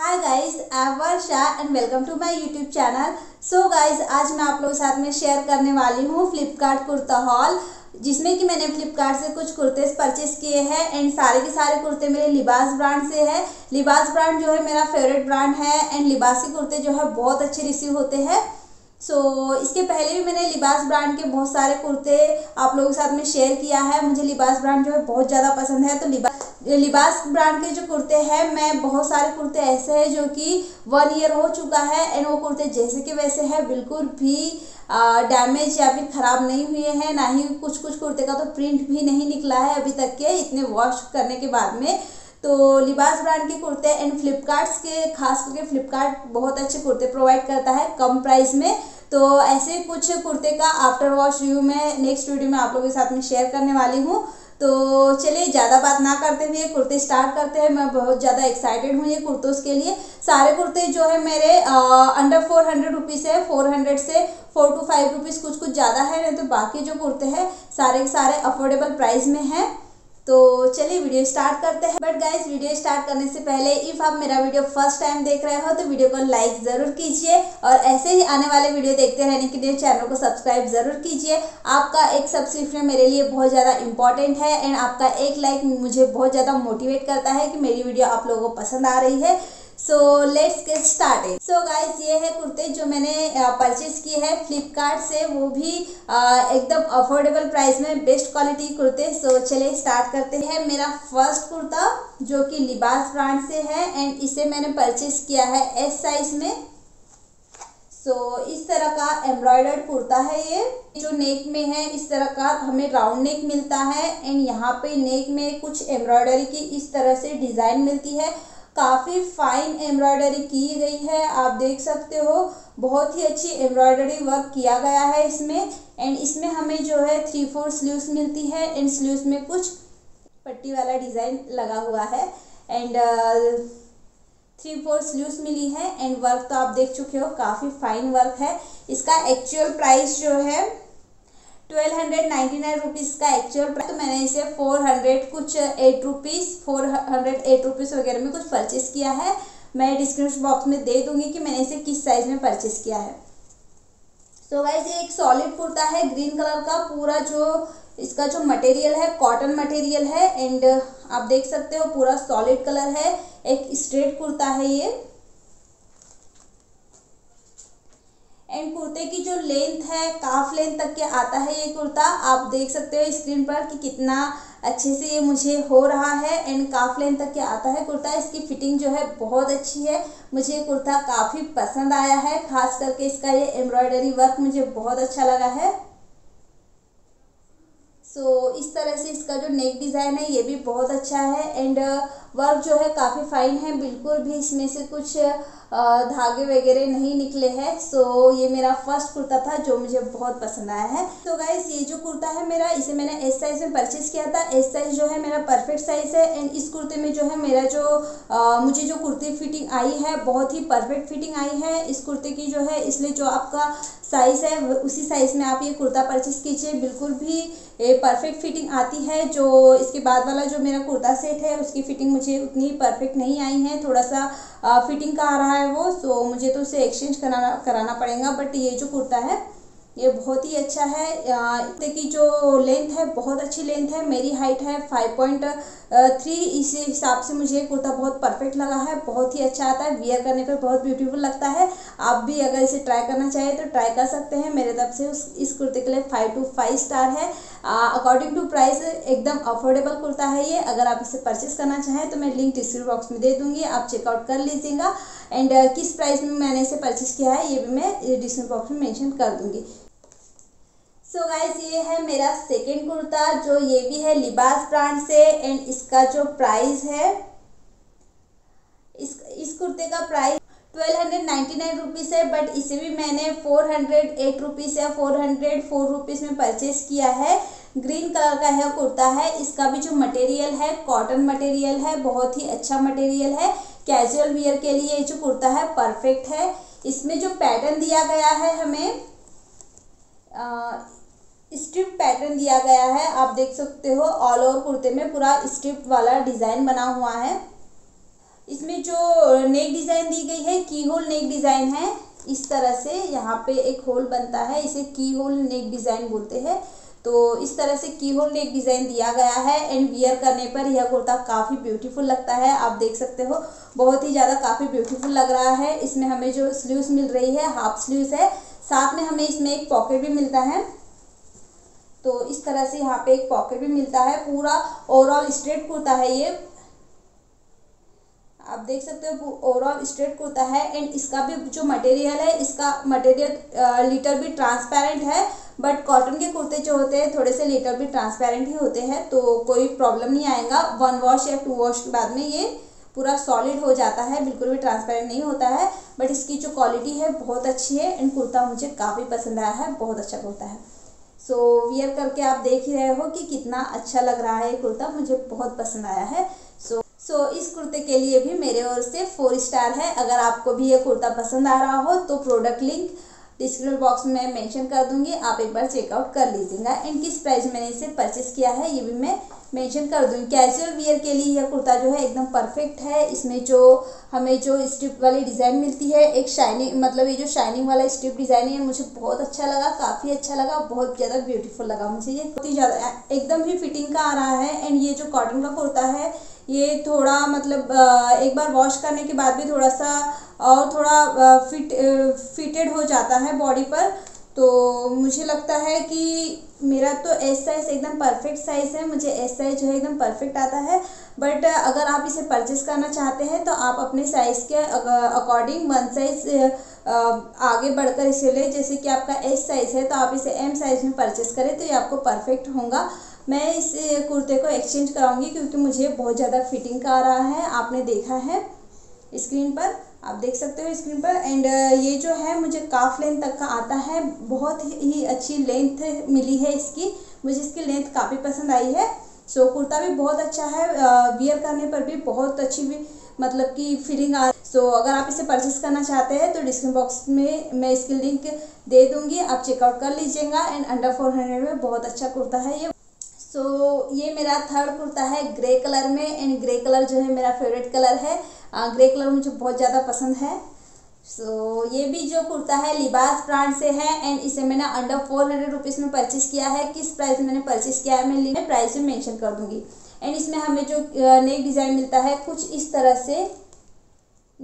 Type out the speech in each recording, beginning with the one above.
Hi guys, I am Varsha and welcome to my YouTube channel. So guys, आज मैं आप लोगों के साथ में शेयर करने वाली हूँ फ्लिपकार्ट कुर्ता हॉल, जिसमें कि मैंने फ्लिपकार्ट से कुछ कुर्ते परचेस किए हैं एंड सारे के सारे कुर्ते मेरे लिबास ब्रांड से है। लिबास ब्रांड जो है मेरा फेवरेट ब्रांड है एंड लिबास के कुर्ते जो है बहुत अच्छे रिसीव होते हैं। सो इसके पहले भी मैंने लिबास ब्रांड के बहुत सारे कुर्ते आप लोगों के साथ में शेयर किया है। मुझे लिबास ब्रांड जो है बहुत ज़्यादा पसंद है, तो लिबास ब्रांड के जो कुर्ते हैं, मैं बहुत सारे कुर्ते ऐसे हैं जो कि 1 ईयर हो चुका है एंड वो कुर्ते जैसे के वैसे हैं, बिल्कुल भी डैमेज या फिर ख़राब नहीं हुए हैं, ना ही कुछ कुर्ते का तो प्रिंट भी नहीं निकला है अभी तक के इतने वॉश करने के बाद में। तो लिबास ब्रांड के कुर्ते एंड फ्लिपकार्ट के, खास करके फ्लिपकार्ट बहुत अच्छे कुर्ते प्रोवाइड करता है कम प्राइस में। तो ऐसे कुछ कुर्ते का आफ्टर वॉश रिव्यू मैं नेक्स्ट वीडियो में आप लोगों के साथ में शेयर करने वाली हूँ। तो चलिए ज़्यादा बात ना करते हुए कुर्ते स्टार्ट करते हैं। मैं बहुत ज़्यादा एक्साइटेड हूँ ये कुर्तों के लिए। सारे कुर्ते जो है मेरे अंडर 400 रुपीज़ है, 400 से 4 to 5 रुपीज़ कुछ ज़्यादा है, नहीं तो बाकी जो कुर्ते हैं सारे के सारे अफोर्डेबल प्राइस में हैं। तो चलिए वीडियो स्टार्ट करते हैं। बट गाइज, वीडियो स्टार्ट करने से पहले इफ़ आप मेरा वीडियो फर्स्ट टाइम देख रहे हो तो वीडियो को लाइक ज़रूर कीजिए और ऐसे ही आने वाले वीडियो देखते रहने के लिए चैनल को सब्सक्राइब ज़रूर कीजिए। आपका एक सब्सक्रिप्शन मेरे लिए बहुत ज़्यादा इंपॉर्टेंट है एंड आपका एक लाइक मुझे बहुत ज़्यादा मोटिवेट करता है कि मेरी वीडियो आप लोगों को पसंद आ रही है। So let's get started. So guys, ये है कुर्ते जो मैंने परचेज़ किए हैं फ्लिपकार्ट से, वो भी एकदम अफोर्डेबल प्राइस में बेस्ट क्वालिटी कुर्ते। सो चलिए स्टार्ट करते हैं। मेरा फर्स्ट कुर्ता जो कि लिबास ब्रांड से है एंड इसे मैंने परचेज़ किया है एस साइज़ में। सो इस तरह का एम्ब्रॉयडर्ड कुर्ता है। ये जो नेक में है इस तरह का हमें राउंड नेक मिलता है एंड यहाँ पे नेक में कुछ एम्ब्रॉयडरी की इस तरह से डिज़ाइन मिलती है। काफ़ी फाइन एम्ब्रॉयडरी की गई है, आप देख सकते हो बहुत ही अच्छी एम्ब्रॉयडरी वर्क किया गया है इसमें। एंड इसमें हमें जो है 3/4 स्लीव्स मिलती है एंड स्लीव्स में कुछ पट्टी वाला डिज़ाइन लगा हुआ है एंड 3/4 स्लीव्स मिली है एंड वर्क तो आप देख चुके हो, काफ़ी फाइन वर्क है। इसका एक्चुअल प्राइस जो है 1299 रुपीज़ का एक्चुअल प्राइस। तो मैंने इसे 408 रुपीज़ वगैरह में कुछ परचेस किया है। मैं डिस्क्रिप्शन बॉक्स में दे दूंगी कि मैंने इसे किस साइज़ में परचेस किया है। सो गाइस, ये एक सॉलिड कुर्ता है ग्रीन कलर का। पूरा जो इसका जो मटेरियल है कॉटन मटेरियल है एंड आप देख सकते हो पूरा सॉलिड कलर है। एक स्ट्रेट कुर्ता है ये एंड कुर्ते की जो लेंथ है काफ लेंथ तक के आता है ये कुर्ता। आप देख सकते हो स्क्रीन पर कि कितना अच्छे से ये मुझे हो रहा है एंड काफ लेंथ तक के आता है कुर्ता। इसकी फिटिंग जो है बहुत अच्छी है, मुझे ये कुर्ता काफ़ी पसंद आया है। खास करके इसका ये एम्ब्रॉयडरी वर्क मुझे बहुत अच्छा लगा है। सो इस तरह से इसका जो नेक डिज़ाइन है ये भी बहुत अच्छा है एंड वर्क जो है काफ़ी फाइन है, बिल्कुल भी इसमें से कुछ धागे वगैरह नहीं निकले हैं। सो ये मेरा फर्स्ट कुर्ता था जो मुझे बहुत पसंद आया है। सो गाइस, ये जो कुर्ता है मेरा, इसे मैंने एस साइज़ में परचेज़ किया था। एस साइज़ जो है मेरा परफेक्ट साइज़ है एंड इस कुर्ते में जो है मेरा मुझे जो कुर्ती फिटिंग आई है बहुत ही परफेक्ट फिटिंग आई है इस कुर्ते की जो है। इसलिए जो आपका साइज़ है उसी साइज़ में आप ये कुर्ता परचेज़ कीजिए, बिल्कुल भी परफेक्ट फिटिंग आती है। जो इसके बाद वाला जो मेरा कुर्ता सेट है उसकी फिटिंग मुझे उतनी परफेक्ट नहीं आई है, थोड़ा सा फिटिंग का आ रहा है वो। सो मुझे तो उसे एक्सचेंज कराना पड़ेगा। बट ये जो कुर्ता है ये बहुत ही अच्छा है। कुर्ते की जो लेंथ है बहुत अच्छी लेंथ है। मेरी हाइट है 5.3, इसी हिसाब से मुझे कुर्ता बहुत परफेक्ट लगा है, बहुत ही अच्छा आता है, वियर करने पर बहुत ब्यूटीफुल लगता है। आप भी अगर इसे ट्राई करना चाहिए तो ट्राई कर सकते हैं। मेरे तरफ से इस कुर्ते के लिए 5 to 5 स्टार है। अकॉर्डिंग टू प्राइस एकदम अफोर्डेबल कुर्ता है ये। अगर आप इसे परचेस करना चाहें तो मैं लिंक डिस्क्रिप्शन बॉक्स में दे दूँगी, आप चेकआउट कर लीजिएगा। एंड किस प्राइस में मैंने इसे परचेस किया है ये भी मैं डिस्क्रिप्शन बॉक्स में मेंशन कर दूँगी। सो गाइस, ये है मेरा सेकेंड कुर्ता जो ये भी है लिबास ब्रांड से एंड इसका जो प्राइस है इस कुर्ते का प्राइस 1299 रुपीज़ है। बट इसे भी मैंने 408 रुपीज़ या 404 रुपीज़ में परचेज़ किया है। ग्रीन कलर का है कुर्ता है। इसका भी जो मटेरियल है कॉटन मटेरियल है, बहुत ही अच्छा मटेरियल है। कैजुअल वियर के लिए ये जो कुर्ता है परफेक्ट है। इसमें जो पैटर्न दिया गया है हमें स्ट्रिप पैटर्न दिया गया है, आप देख सकते हो ऑल ओवर कुर्ते में पूरा स्ट्रिप वाला डिज़ाइन बना हुआ है। इसमें जो नेक डिज़ाइन दी गई है की होल नेक डिज़ाइन है। इस तरह से यहाँ पे एक होल बनता है, इसे की होल नेक डिज़ाइन बोलते हैं। तो इस तरह से की होल नेक डिज़ाइन दिया गया है एंड वियर करने पर यह कुर्ता काफ़ी ब्यूटीफुल लगता है। आप देख सकते हो बहुत ही ज़्यादा काफ़ी ब्यूटीफुल लग रहा है। इसमें हमें जो स्लीव्स मिल रही है हाफ स्लीव्स है, साथ में हमें इसमें एक पॉकेट भी मिलता है। तो इस तरह से यहाँ पे एक पॉकेट भी मिलता है। पूरा ओवरऑल स्ट्रेट कुर्ता है ये, आप देख सकते हो ओवरऑल स्ट्रेट कुर्ता है। एंड इसका भी जो मटेरियल है, इसका मटेरियल लीटर भी ट्रांसपेरेंट है, बट कॉटन के कुर्ते जो होते हैं थोड़े से लीटर भी ट्रांसपेरेंट ही होते हैं, तो कोई प्रॉब्लम नहीं आएगा। वन वॉश या टू वॉश के बाद में ये पूरा सॉलिड हो जाता है, बिल्कुल भी ट्रांसपेरेंट नहीं होता है। बट इसकी जो क्वालिटी है बहुत अच्छी है एंड कुर्ता मुझे काफ़ी पसंद आया है, बहुत अच्छा कुर्ता है। सो वियर करके आप देख ही रहे हो कि कितना अच्छा लग रहा है ये कुर्ता, मुझे बहुत पसंद आया है। सो इस कुर्ते के लिए भी मेरे ओर से 4 स्टार है। अगर आपको भी ये कुर्ता पसंद आ रहा हो तो प्रोडक्ट लिंक डिस्क्रिप्शन बॉक्स में मेंशन कर दूंगी, आप एक बार चेकआउट कर लीजिएगा। एंड किस प्राइस मैंने इसे परचेस किया है ये भी मैं मेंशन कर दूंगी। कैजुअल वियर के लिए यह कुर्ता जो है एकदम परफेक्ट है। इसमें जो हमें जो स्ट्रिप वाली डिज़ाइन मिलती है, एक शाइनिंग मतलब ये जो शाइनिंग वाला स्ट्रिप डिज़ाइन है मुझे बहुत अच्छा लगा, काफ़ी अच्छा लगा, बहुत ज़्यादा ब्यूटीफुल लगा मुझे ये, बहुत ही ज़्यादा एकदम ही फिटिंग का आ रहा है। एंड ये जो कॉटन का कुर्ता है ये थोड़ा मतलब एक बार वॉश करने के बाद भी थोड़ा सा और थोड़ा फिटेड हो जाता है बॉडी पर। तो मुझे लगता है कि मेरा तो एस साइज़ एकदम परफेक्ट साइज़ है, मुझे एस साइज़ जो है एकदम परफेक्ट आता है। बट अगर आप इसे परचेस करना चाहते हैं तो आप अपने साइज़ के अकॉर्डिंग 1 साइज़ आगे बढ़कर इसे ले, जैसे कि आपका एस साइज़ है तो आप इसे एम साइज़ में परचेस करें तो ये आपको परफेक्ट होगा। मैं इस कुर्ते को एक्सचेंज कराऊंगी क्योंकि मुझे बहुत ज़्यादा फिटिंग का आ रहा है, आपने देखा है स्क्रीन पर, आप देख सकते हो स्क्रीन पर। एंड ये जो है मुझे काफ लेंथ तक का आता है, बहुत ही अच्छी लेंथ मिली है इसकी, मुझे इसकी लेंथ काफ़ी पसंद आई है। सो कुर्ता भी बहुत अच्छा है, वियर करने पर भी बहुत अच्छी भी मतलब कि फीलिंग आ रही है। सो अगर आप इसे परचेस करना चाहते हैं तो डिस्क्रिप्शन बॉक्स में मैं इसकी लिंक दे दूँगी, आप चेकआउट कर लीजिएगा। एंड अंडर 400 में बहुत अच्छा कुर्ता है ये। सो ये मेरा 3rd कुर्ता है ग्रे कलर में। एंड ग्रे कलर जो है मेरा फेवरेट कलर है, ग्रे कलर मुझे बहुत ज़्यादा पसंद है। सो ये भी जो कुर्ता है लिबास ब्रांड से है एंड इसे मैंने अंडर 400 रुपीज़ में परचेस किया है। किस प्राइस मैंने परचेस किया है मैं लिंक में प्राइस में मेंशन कर दूंगी। एंड इसमें हमें जो नेक डिज़ाइन मिलता है कुछ इस तरह से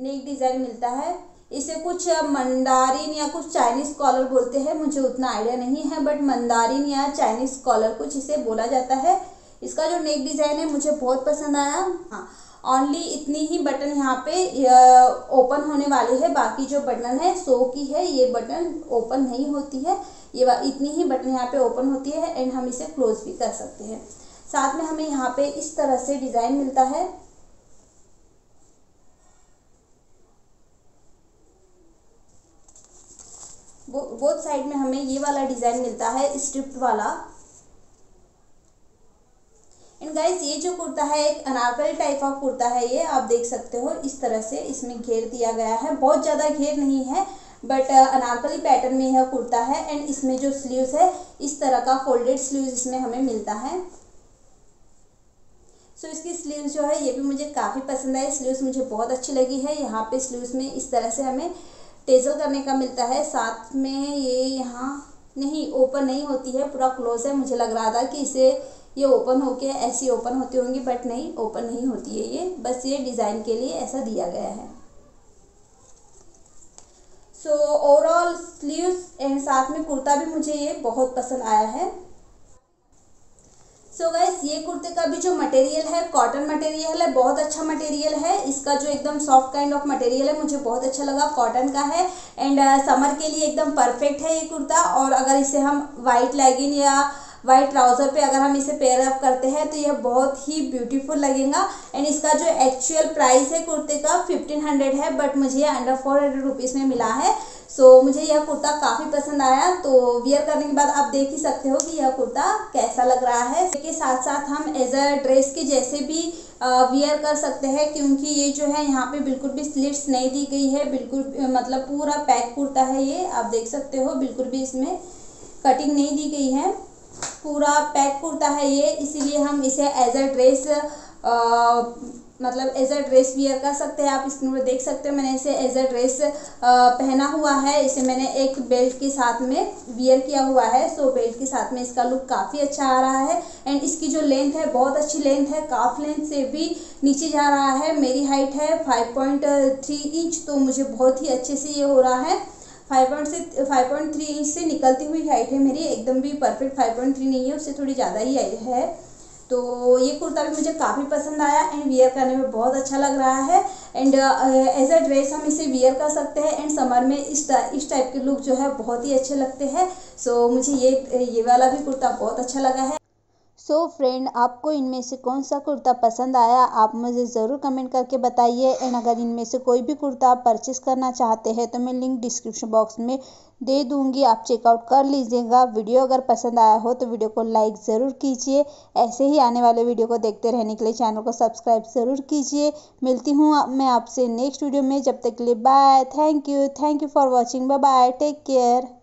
नेक डिज़ाइन मिलता है, इसे कुछ मंदारिन या कुछ चाइनीज़ कॉलर बोलते हैं, मुझे उतना आइडिया नहीं है, बट मंदारिन या चाइनीज़ कॉलर कुछ इसे बोला जाता है। इसका जो नेक डिज़ाइन है मुझे बहुत पसंद आया। हाँ, ओनली इतनी ही बटन यहाँ पे ओपन होने वाली है, बाकी जो बटन है सो की है, ये बटन ओपन नहीं होती है, ये इतनी ही बटन यहाँ पे ओपन होती है। एंड हम इसे क्लोज भी कर सकते हैं। साथ में हमें यहाँ पे इस तरह से डिज़ाइन मिलता है। बोथ साइड में हमें ये वाला डिज़ाइन मिलता है स्ट्रिप वाला। एंड गाइस ये जो कुर्ता है एक अनारकली टाइप ऑफ कुर्ता है ये, आप देख सकते हो इस तरह से इसमें घेर दिया गया है, बहुत ज़्यादा घेर नहीं है बट अनारकली पैटर्न में यह कुर्ता है। एंड इसमें जो स्लीव्स है इस तरह का फोल्डेड स्लीव्स इसमें हमें मिलता है। सो इसकी स्लीव्स जो है ये भी मुझे काफ़ी पसंद आई, स्लीव्स मुझे बहुत अच्छी लगी है। यहाँ पे स्लीव्स में इस तरह से हमें टेजल करने का मिलता है, साथ में ये यहाँ नहीं ओपन नहीं होती है, पूरा क्लोज है। मुझे लग रहा था कि इसे ये ओपन होके ऐसी ओपन होती होंगी, बट नहीं ओपन नहीं होती है ये, बस ये डिज़ाइन के लिए ऐसा दिया गया है। सो ओवरऑल स्लीव्स एंड साथ में कुर्ता भी मुझे ये बहुत पसंद आया है। सो गाइस ये कुर्ते का भी जो मटेरियल है कॉटन मटेरियल है, बहुत अच्छा मटेरियल है। इसका जो एकदम सॉफ्ट काइंड ऑफ मटेरियल है मुझे बहुत अच्छा लगा, कॉटन का है। एंड समर के लिए एकदम परफेक्ट है ये कुर्ता। और अगर इसे हम वाइट लेगिन या वाइट ट्राउज़र पे अगर हम इसे पेयर अप करते हैं तो यह बहुत ही ब्यूटीफुल लगेगा। एंड इसका जो एक्चुअल प्राइस है कुर्ते का 1500 है, बट मुझे ये अंडर 400 रुपीज़ में मिला है। सो मुझे यह कुर्ता काफ़ी पसंद आया। तो वियर करने के बाद आप देख ही सकते हो कि यह कुर्ता कैसा लग रहा है। इसके साथ साथ हम एज अ ड्रेस के जैसे भी वियर कर सकते हैं, क्योंकि ये जो है यहाँ पे बिल्कुल भी स्लिट्स नहीं दी गई है, बिल्कुल मतलब पूरा पैक कुर्ता है ये, आप देख सकते हो बिल्कुल भी इसमें कटिंग नहीं दी गई है, पूरा पैक कुर्ता है ये। इसीलिए हम इसे एज अ ड्रेस मतलब एज अ ड्रेस वियर कर सकते हैं। आप स्क्रीन पर देख सकते हो मैंने इसे एज अ ड्रेस पहना हुआ है, इसे मैंने एक बेल्ट के साथ में वियर किया हुआ है। सो बेल्ट के साथ में इसका लुक काफ़ी अच्छा आ रहा है एंड इसकी जो लेंथ है बहुत अच्छी लेंथ है, काफ लेंथ से भी नीचे जा रहा है। मेरी हाइट है 5.3 इंच, तो मुझे बहुत ही अच्छे से ये हो रहा है। 5.3 इंच से निकलती हुई हाइट है मेरी, एकदम भी परफेक्ट 5.3 नहीं है, उससे थोड़ी ज़्यादा ही आई है। तो ये कुर्ता भी मुझे काफ़ी पसंद आया एंड वियर करने में बहुत अच्छा लग रहा है एंड एज अ ड्रेस हम इसे वियर कर सकते हैं एंड समर में इस टाइप के लुक जो है बहुत ही अच्छे लगते हैं। सो मुझे ये वाला भी कुर्ता बहुत अच्छा लगा है। सो फ्रेंड, आपको इनमें से कौन सा कुर्ता पसंद आया आप मुझे ज़रूर कमेंट करके बताइए एंड अगर इनमें से कोई भी कुर्ता आप परचेस करना चाहते हैं तो मैं लिंक डिस्क्रिप्शन बॉक्स में दे दूंगी, आप चेकआउट कर लीजिएगा। वीडियो अगर पसंद आया हो तो वीडियो को लाइक ज़रूर कीजिए। ऐसे ही आने वाले वीडियो को देखते रहने के लिए चैनल को सब्सक्राइब ज़रूर कीजिए। मिलती हूँ मैं आपसे नेक्स्ट वीडियो में, जब तक के लिए bye. Thank you for watching, bye, take care.